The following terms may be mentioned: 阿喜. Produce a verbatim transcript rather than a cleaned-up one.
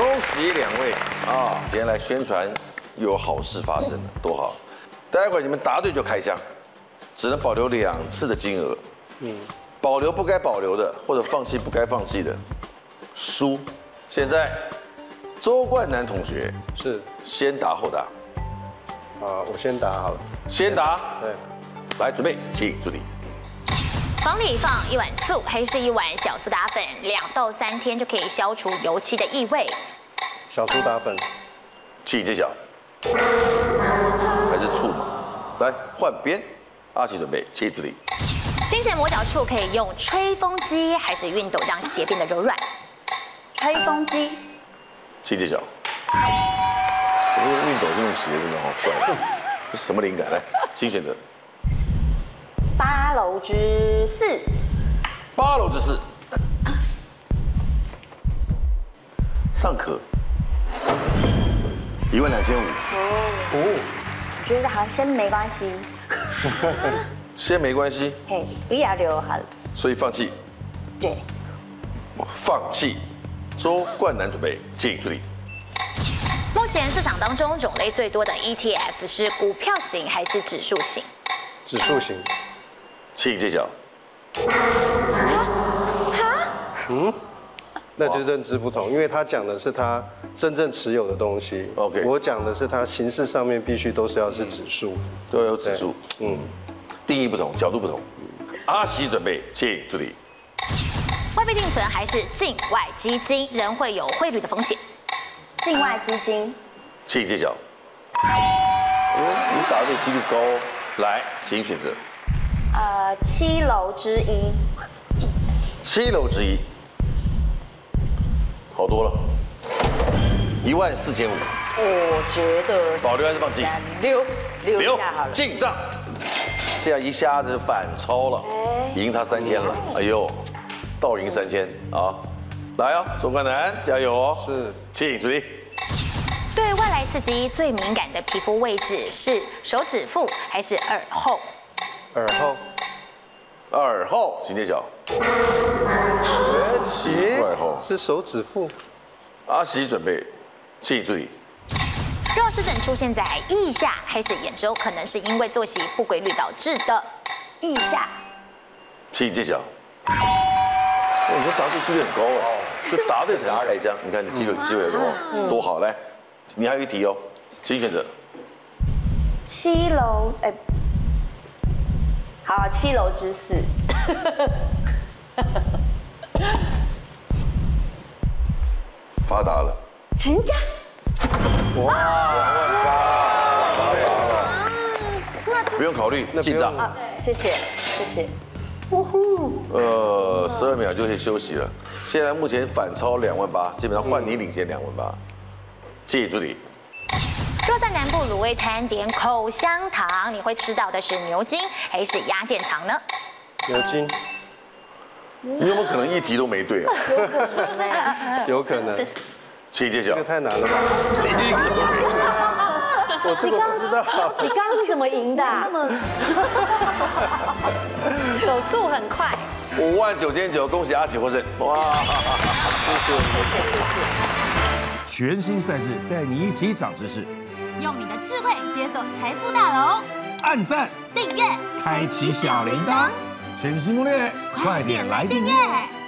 恭喜两位啊！今天来宣传，又有好事发生了，多好！待会儿你们答对就开箱，只能保留两次的金额。嗯，保留不该保留的，或者放弃不该放弃的，输。现在，周冠南同学是先答后答。啊，我先答好了。先答。对，来准备，请助理。 房里放一碗醋，还是一碗小苏打粉，两到三天就可以消除油漆的异味。小苏打粉，请揭晓，还是醋嘛？来换边，阿奇准备，请助理。新鞋磨脚处可以用吹风机还是熨斗让鞋变得柔软？吹风机，请揭晓。什么熨斗这种鞋真的好怪，这什么灵感？来，请选择。 八楼之四，八楼之四，上课一万两千五哦，我觉得好像没关系，先没关系，嘿，不要留好了，所以放弃，对，放弃，周冠南准备，请助理。目前市场当中种类最多的 E T F 是股票型还是指数型？指数型。 请揭晓。啊？嗯，那就认知不同，因为他讲的是他真正持有的东西。OK， 我讲的是他形式上面必须都是要是指数，都要有指数。嗯，定义不同，角度不同。阿喜准备，请助理。外币定存还是境外基金，仍会有汇率的风险。境外基金，请揭晓。嗯，你答对几率高。来，请选择。 呃，七楼之一，七楼之一，好多了，一万四千五。我觉得保留还是放弃？留留下好了，进账。这样一下子反超了，赢他三千了。哎呦，倒赢三千啊！来啊，周冠南加油哦！是，请注意。 对外来刺激最敏感的皮肤位置是手指腹还是耳后？ 耳后，耳后，请揭晓。阿奇，耳后是手指腹。阿奇准备，请注意。若湿疹出现在腋下还是眼周，可能是因为作息不规律导致的。腋下，请揭晓。我觉得答对几率很高哦，是答对才能开箱。你看这几率机会有多多好，来，你还有一题哦，请选择。七楼，哎。 好，七楼之四，发达了，全家，哇，不用考虑，进账，谢谢，谢谢，呜呼，呃，十二秒就可以休息了。现在目前反超两万八，基本上换你领先两万八，谢谢助理。 若在南部卤味摊点口香糖，你会吃到的是牛筋还是鸭腱肠呢？牛筋，你有没有可能一题都没对啊？有可能，请揭晓。这个太难了吧？一个都没对啊！我这个不知道。你刚刚是怎么赢的？手速很快。五万九千九，恭喜阿喜获胜！哇，谢谢。 全新赛事带你一起长知识，用你的智慧解锁财富大楼。按赞、订阅、开启小铃铛，全新攻略，快点来订阅！